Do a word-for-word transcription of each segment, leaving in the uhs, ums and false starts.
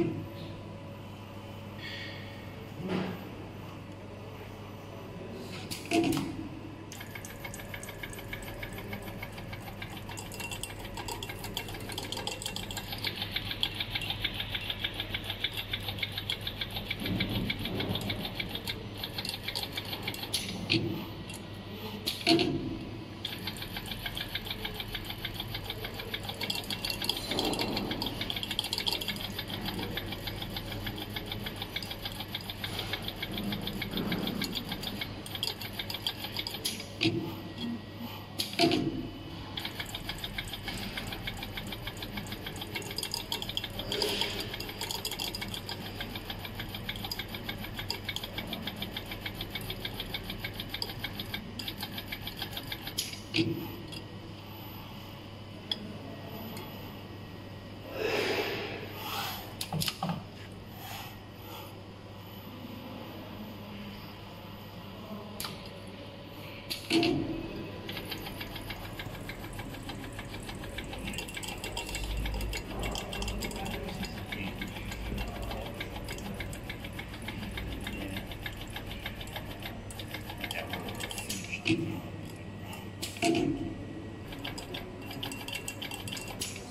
Imagine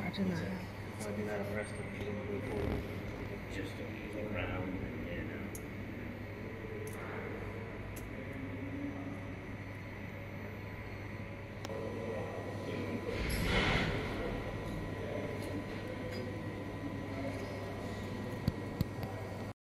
that. Imagine that. Just around.